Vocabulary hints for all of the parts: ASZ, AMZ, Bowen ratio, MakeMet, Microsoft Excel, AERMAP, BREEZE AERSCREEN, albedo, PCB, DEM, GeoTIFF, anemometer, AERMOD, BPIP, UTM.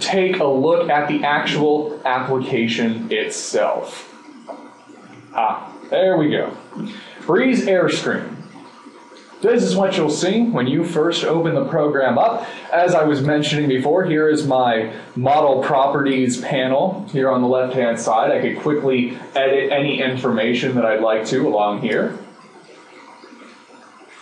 take a look at the actual application itself. Ah, there we go. BREEZE AERSCREEN. This is what you'll see when you first open the program up. As I was mentioning before, here is my model properties panel here on the left-hand side. I could quickly edit any information that I'd like to along here.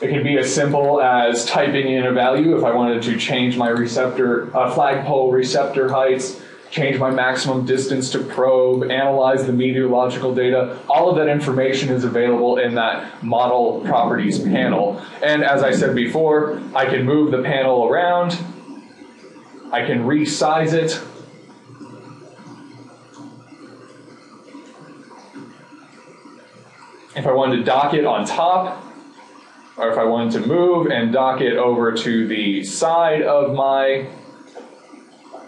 It could be as simple as typing in a value if I wanted to change my receptor, flagpole receptor heights, change my maximum distance to probe, analyze the meteorological data. All of that information is available in that model properties panel. And as I said before, I can move the panel around, I can resize it, if I wanted to dock it on top, or if I wanted to move and dock it over to the side of my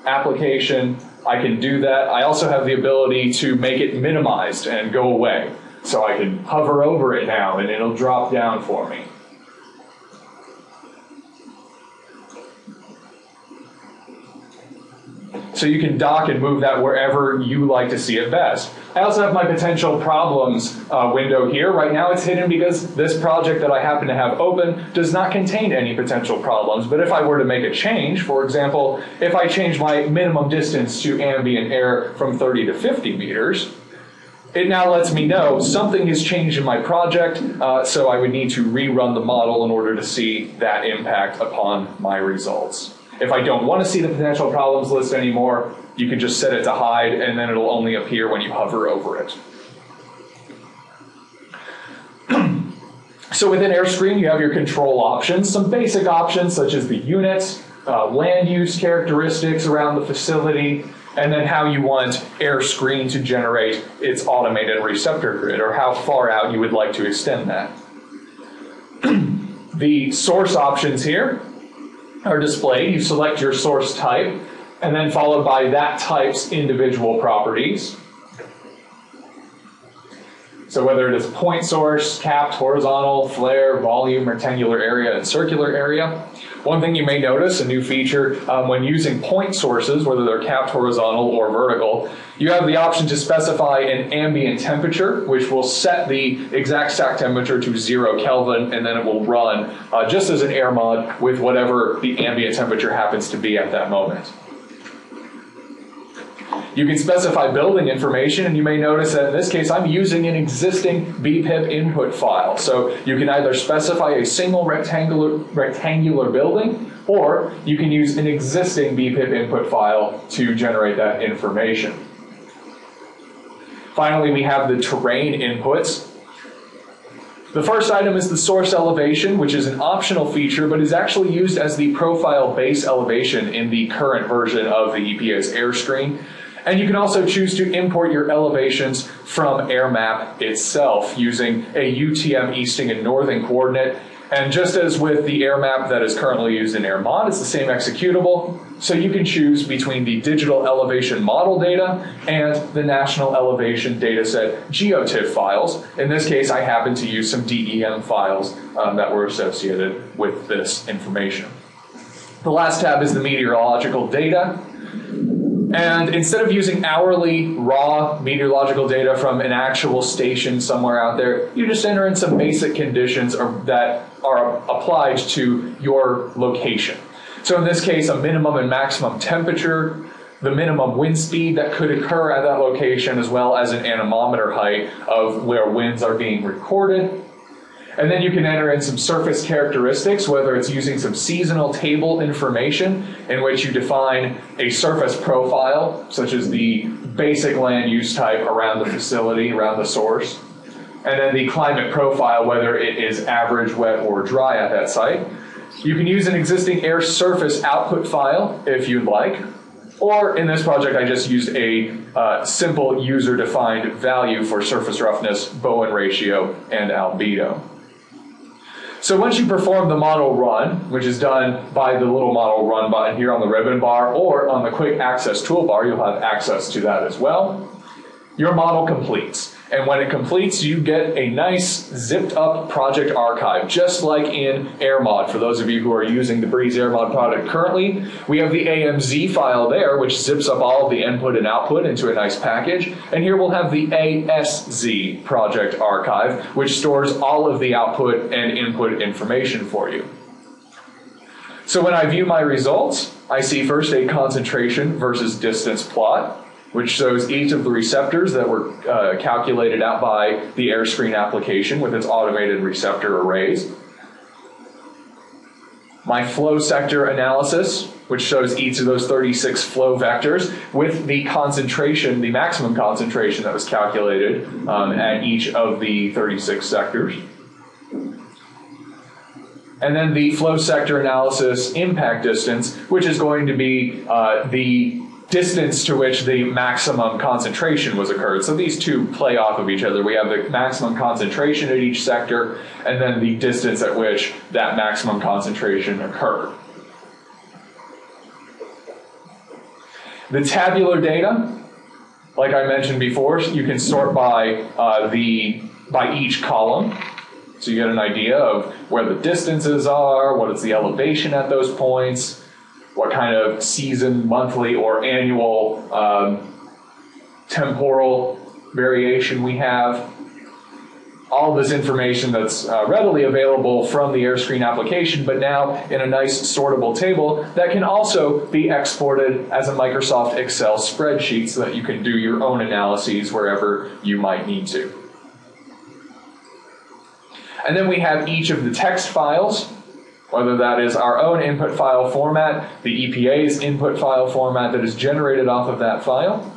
application, I can do that. I also have the ability to make it minimized and go away. So I can hover over it now and it'll drop down for me. So you can dock and move that wherever you like to see it best. I also have my potential problems window here. Right now it's hidden because this project that I happen to have open does not contain any potential problems. But if I were to make a change, for example, if I change my minimum distance to ambient air from 30 to 50 meters, it now lets me know something has changed in my project, so I would need to rerun the model in order to see that impact upon my results. If I don't want to see the potential problems list anymore, you can just set it to hide and then it'll only appear when you hover over it. So within AERSCREEN, you have your control options, some basic options such as the units, land use characteristics around the facility, and then how you want AERSCREEN to generate its automated receptor grid, or how far out you would like to extend that. The source options here are displayed. You select your source type, and then followed by that type's individual properties. So whether it is point source, capped, horizontal, flare, volume, rectangular area, and circular area. One thing you may notice, a new feature, when using point sources, whether they're capped, horizontal, or vertical, you have the option to specify an ambient temperature, which will set the exact stack temperature to 0 Kelvin, and then it will run just as an AERMOD with whatever the ambient temperature happens to be at that moment. You can specify building information, and you may notice that in this case I'm using an existing BPIP input file. So you can either specify a single rectangular building, or you can use an existing BPIP input file to generate that information. Finally, we have the terrain inputs. The first item is the source elevation, which is an optional feature, but is actually used as the profile base elevation in the current version of the EPA's AERSCREEN. And you can also choose to import your elevations from AERMAP itself using a UTM easting and northern coordinate. And just as with the AERMAP that is currently used in AERMOD, it's the same executable. So you can choose between the digital elevation model data and the national elevation dataset GeoTIFF files. In this case, I happen to use some DEM files that were associated with this information. The last tab is the meteorological data. And instead of using hourly raw meteorological data from an actual station somewhere out there, you just enter in some basic conditions that are applied to your location. So in this case, a minimum and maximum temperature, the minimum wind speed that could occur at that location, as well as an anemometer height of where winds are being recorded. And then you can enter in some surface characteristics, whether it's using some seasonal table information in which you define a surface profile, such as the basic land use type around the facility, around the source. And then the climate profile, whether it is average, wet, or dry at that site. You can use an existing air surface output file if you'd like. Or in this project, I just used a simple user-defined value for surface roughness, Bowen ratio, and albedo. So once you perform the model run, which is done by the little model run button here on the ribbon bar or on the quick access toolbar, you'll have access to that as well, your model completes. And when it completes, you get a nice zipped up project archive, just like in AERMOD. For those of you who are using the BREEZE AERMOD product currently, we have the AMZ file there, which zips up all of the input and output into a nice package. And here we'll have the ASZ project archive, which stores all of the output and input information for you. So when I view my results, I see first a concentration versus distance plot, which shows each of the receptors that were calculated out by the AERSCREEN application with its automated receptor arrays. My flow sector analysis, which shows each of those 36 flow vectors with the concentration, the maximum concentration that was calculated at each of the 36 sectors. And then the flow sector analysis impact distance, which is going to be the distance to which the maximum concentration was occurred. So these two play off of each other. We have the maximum concentration at each sector and then the distance at which that maximum concentration occurred. The tabular data, like I mentioned before, you can sort by each column. So you get an idea of where the distances are, what is the elevation at those points, what kind of season, monthly, or annual temporal variation we have. All this information that's readily available from the AERSCREEN application, but now in a nice sortable table that can also be exported as a Microsoft Excel spreadsheet so that you can do your own analyses wherever you might need to. And then we have each of the text files, whether that is our own input file format, the EPA's input file format that is generated off of that file,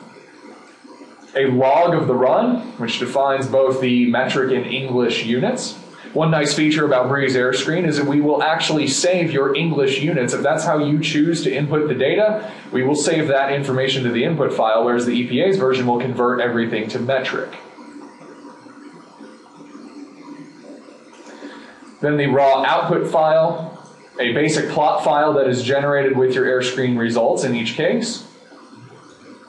a log of the run, which defines both the metric and English units. One nice feature about BREEZE AERSCREEN is that we will actually save your English units. If that's how you choose to input the data, we will save that information to the input file, whereas the EPA's version will convert everything to metric. Then the raw output file, a basic plot file that is generated with your AERSCREEN results in each case.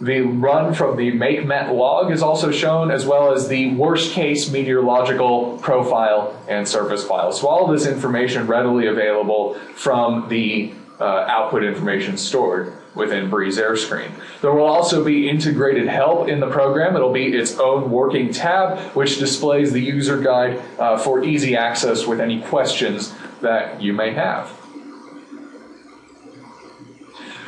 The run from the MakeMet log is also shown, as well as the worst case meteorological profile and surface file. So all this information readily available from the output information stored within BREEZE AERSCREEN. There will also be integrated help in the program. It'll be its own working tab, which displays the user guide for easy access with any questions that you may have.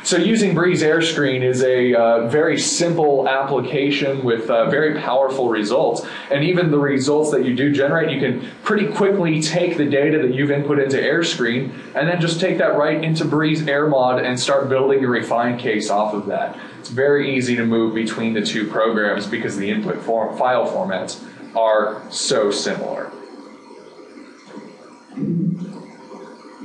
So using BREEZE AERSCREEN is a very simple application with very powerful results. And even the results that you do generate, you can pretty quickly take the data that you've input into AERSCREEN and then just take that right into BREEZE AERMOD and start building a refined case off of that. It's very easy to move between the two programs because the input file formats are so similar.